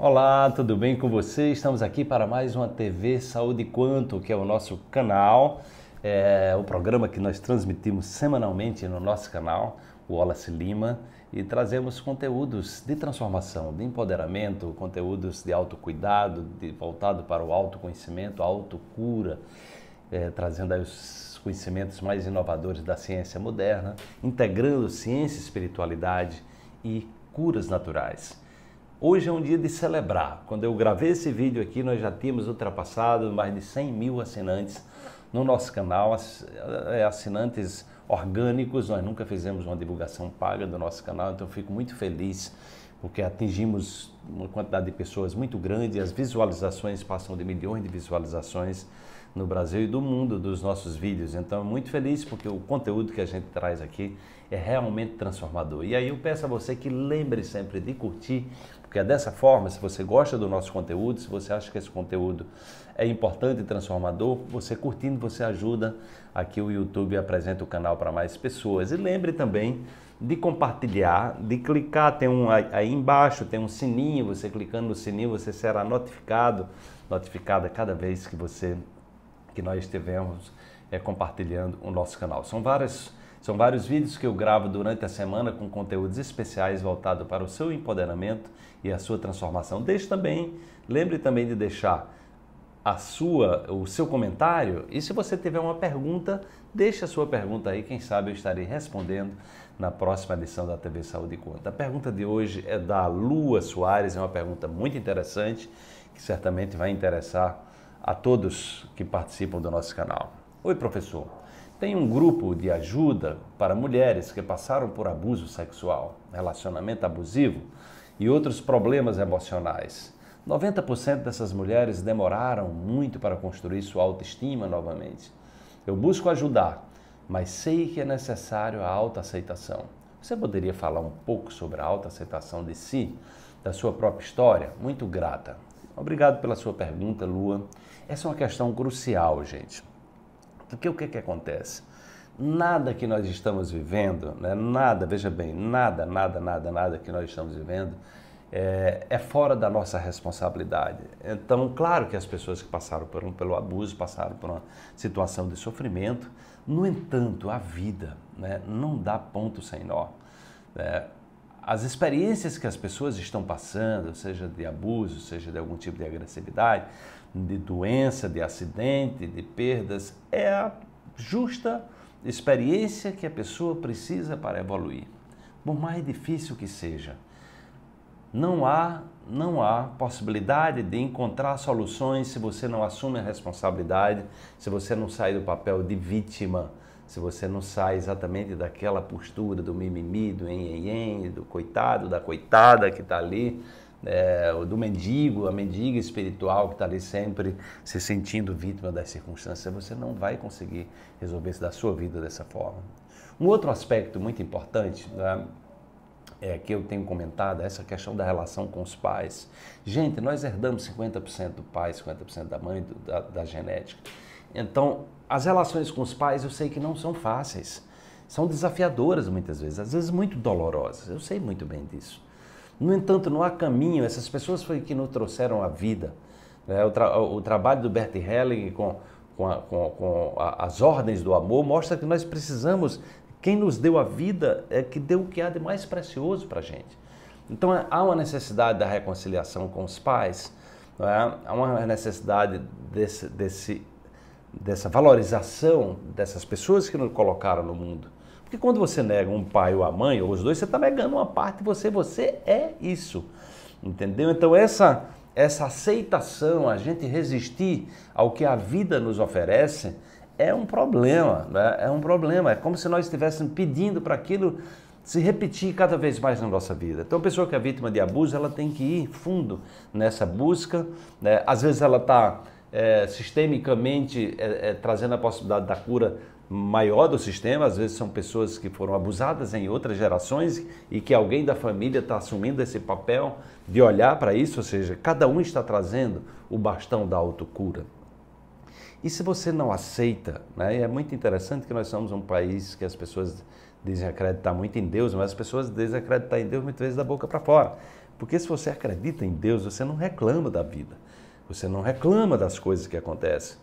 Olá, tudo bem com você? Estamos aqui para mais uma TV Saúde Quantum, que é o nosso canal, o programa que nós transmitimos semanalmente no nosso canal, o Wallace Lima, e trazemos conteúdos de transformação, de empoderamento, conteúdos de autocuidado, voltado para o autoconhecimento, a autocura, trazendo aí os conhecimentos mais inovadores da ciência moderna, integrando ciência, espiritualidade e curas naturais. Hoje é um dia de celebrar. Quando eu gravei esse vídeo aqui, nós já tínhamos ultrapassado mais de 100 mil assinantes no nosso canal, assinantes orgânicos. Nós nunca fizemos uma divulgação paga do nosso canal, então eu fico muito feliz porque atingimos uma quantidade de pessoas muito grande, as visualizações passam de milhões de visualizações no Brasil e do mundo dos nossos vídeos. Então, muito feliz porque o conteúdo que a gente traz aqui é realmente transformador. E aí eu peço a você que lembre sempre de curtir, porque é dessa forma, se você gosta do nosso conteúdo, se você acha que esse conteúdo é importante e transformador, você curtindo, você ajuda aqui o YouTube e apresenta o canal para mais pessoas. E lembre também de compartilhar, de clicar, tem um aí embaixo, tem um sininho, você clicando no sininho, você será notificada cada vez que nós estivemos compartilhando o nosso canal. São vários vídeos que eu gravo durante a semana com conteúdos especiais voltados para o seu empoderamento e a sua transformação. Lembre também de deixar o seu comentário, e se você tiver uma pergunta, deixe a sua pergunta aí, quem sabe eu estarei respondendo na próxima edição da TV Saúde Quântica. A pergunta de hoje é da Lua Soares, é uma pergunta muito interessante, que certamente vai interessar a todos que participam do nosso canal. Oi, professor. Tem um grupo de ajuda para mulheres que passaram por abuso sexual, relacionamento abusivo e outros problemas emocionais. 90% dessas mulheres demoraram muito para construir sua autoestima novamente. Eu busco ajudar, mas sei que é necessário a autoaceitação. Você poderia falar um pouco sobre a autoaceitação de si, da sua própria história? Muito grata. Obrigado pela sua pergunta, Lua. Essa é uma questão crucial, gente. Porque o que que acontece? Nada que nós estamos vivendo, né? Nada, veja bem, nada que nós estamos vivendo é fora da nossa responsabilidade. Então, claro que as pessoas que passaram pelo abuso, passaram por uma situação de sofrimento. No entanto, a vida, né, não dá ponto sem nó. As experiências que as pessoas estão passando, seja de abuso, seja de algum tipo de agressividade, de doença, de acidente, de perdas, é a justa experiência que a pessoa precisa para evoluir. Por mais difícil que seja, não há possibilidade de encontrar soluções se você não assume a responsabilidade, se você não sai do papel de vítima, se você não sai exatamente daquela postura do mimimi, do enhenhen, do coitado, da coitada que está ali, do mendigo, a mendiga espiritual que está ali sempre se sentindo vítima das circunstâncias, você não vai conseguir resolver isso da sua vida dessa forma. Um outro aspecto muito importante, né, é que eu tenho comentado, essa questão da relação com os pais. Gente, nós herdamos 50% do pai, 50% da mãe, da genética. Então, as relações com os pais eu sei que não são fáceis, são desafiadoras muitas vezes, às vezes muito dolorosas, eu sei muito bem disso. No entanto, não há caminho, essas pessoas foi que nos trouxeram a vida. O trabalho do Bert Hellinger com as ordens do amor mostra que nós precisamos, quem nos deu a vida é que deu o que há de mais precioso para a gente. Então, há uma necessidade da reconciliação com os pais, há uma necessidade dessa valorização dessas pessoas que nos colocaram no mundo. Porque quando você nega um pai ou a mãe, ou os dois, você está negando uma parte de você, você é isso, entendeu? Então essa aceitação, a gente resistir ao que a vida nos oferece, é um problema, né? É um problema, é como se nós estivéssemos pedindo para aquilo se repetir cada vez mais na nossa vida. Então a pessoa que é vítima de abuso, ela tem que ir fundo nessa busca, né? Às vezes ela está sistemicamente trazendo a possibilidade da cura maior do sistema, às vezes são pessoas que foram abusadas em outras gerações e que alguém da família está assumindo esse papel de olhar para isso, ou seja, cada um está trazendo o bastão da autocura. E se você não aceita, né, é muito interessante que nós somos um país que as pessoas dizem acreditar muito em Deus, mas as pessoas dizem acreditar em Deus muitas vezes da boca para fora. Porque se você acredita em Deus, você não reclama da vida, você não reclama das coisas que acontecem.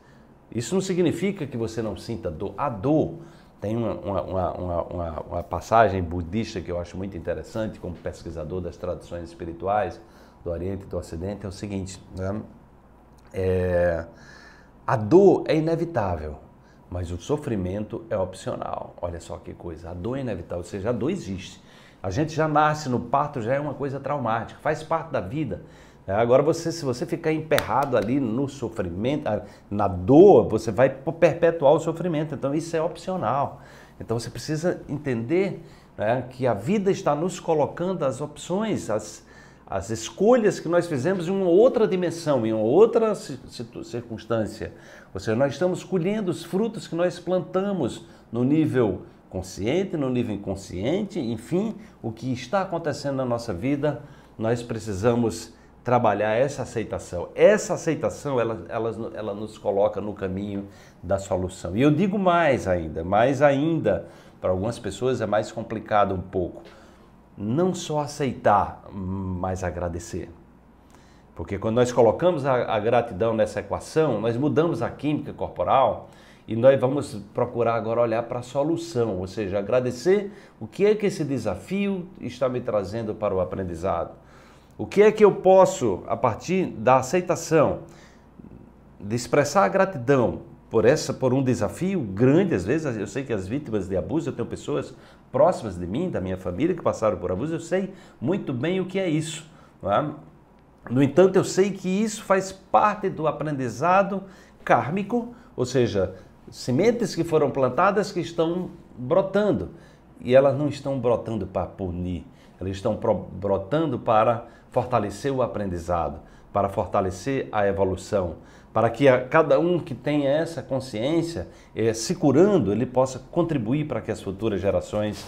Isso não significa que você não sinta dor. A dor, tem uma passagem budista que eu acho muito interessante, como pesquisador das tradições espirituais do Oriente e do Ocidente, é o seguinte, né? A dor é inevitável, mas o sofrimento é opcional. Olha só que coisa, a dor é inevitável, ou seja, a dor existe. A gente já nasce no parto, já é uma coisa traumática, faz parte da vida. Agora, se você ficar emperrado ali no sofrimento, na dor, você vai perpetuar o sofrimento. Então, isso é opcional. Então, você precisa entender, né, que a vida está nos colocando as opções, as escolhas que nós fizemos em uma outra dimensão, em uma outra circunstância. Ou seja, nós estamos colhendo os frutos que nós plantamos no nível consciente, no nível inconsciente, enfim, o que está acontecendo na nossa vida, nós precisamos trabalhar essa aceitação. Essa aceitação, ela nos coloca no caminho da solução. E eu digo mais ainda, para algumas pessoas é mais complicado um pouco, não só aceitar, mas agradecer. Porque quando nós colocamos a gratidão nessa equação, nós mudamos a química corporal e nós vamos procurar agora olhar para a solução, ou seja, agradecer o que é que esse desafio está me trazendo para o aprendizado. O que é que eu posso, a partir da aceitação, de expressar a gratidão por um desafio grande? Às vezes, eu sei que as vítimas de abuso, eu tenho pessoas próximas de mim, da minha família, que passaram por abuso, eu sei muito bem o que é isso, não é? No entanto, eu sei que isso faz parte do aprendizado kármico, ou seja, sementes que foram plantadas que estão brotando, e elas não estão brotando para punir. Eles estão brotando para fortalecer o aprendizado, para fortalecer a evolução, para que cada um que tenha essa consciência, se curando, ele possa contribuir para que as futuras gerações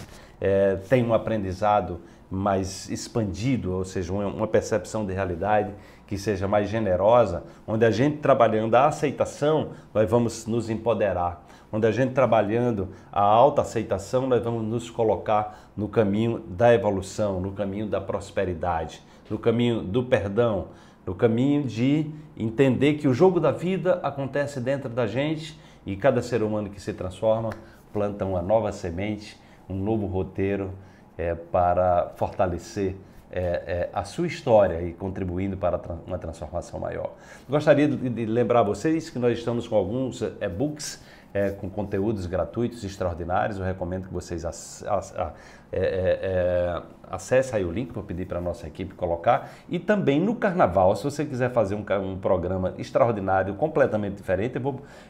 tenham um aprendizado mais expandido, ou seja, uma percepção de realidade que seja mais generosa, onde a gente trabalhando a aceitação, nós vamos nos empoderar. Onde a gente trabalhando a autoaceitação, nós vamos nos colocar no caminho da evolução, no caminho da prosperidade, no caminho do perdão, no caminho de entender que o jogo da vida acontece dentro da gente e cada ser humano que se transforma planta uma nova semente, um novo roteiro para fortalecer a sua história e contribuindo para uma transformação maior. Gostaria de lembrar a vocês que nós estamos com alguns e-books com conteúdos gratuitos extraordinários. Eu recomendo que vocês acessem aí o link, vou pedir para a nossa equipe colocar. E também no Carnaval, se você quiser fazer um programa extraordinário, completamente diferente,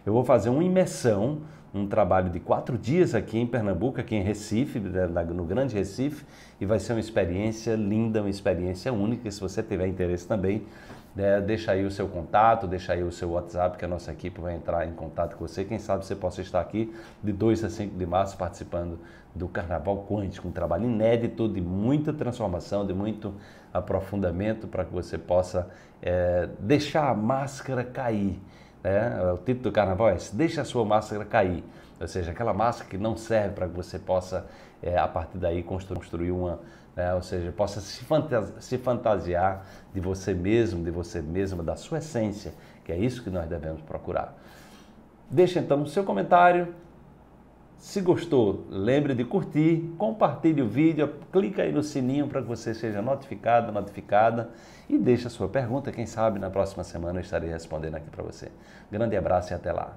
eu vou fazer uma imersão, um trabalho de 4 dias aqui em Pernambuco, aqui em Recife, no Grande Recife, e vai ser uma experiência linda, uma experiência única. Se você tiver interesse também, deixa aí o seu contato, deixa aí o seu WhatsApp, que a nossa equipe vai entrar em contato com você. Quem sabe você possa estar aqui de 2 a 5 de março participando do Carnaval Quântico, um trabalho inédito, de muita transformação, de muito aprofundamento, para que você possa deixar a máscara cair. O título do Carnaval é "Deixa a sua máscara cair", ou seja, aquela máscara que não serve, para que você possa, a partir daí, construir uma... ou seja, possa se fantasiar de você mesmo, de você mesma, da sua essência, que é isso que nós devemos procurar. Deixe então o seu comentário. Se gostou, lembre de curtir, compartilhe o vídeo, clica aí no sininho para que você seja notificado, notificada, e deixe a sua pergunta. Quem sabe na próxima semana eu estarei respondendo aqui para você. Grande abraço e até lá.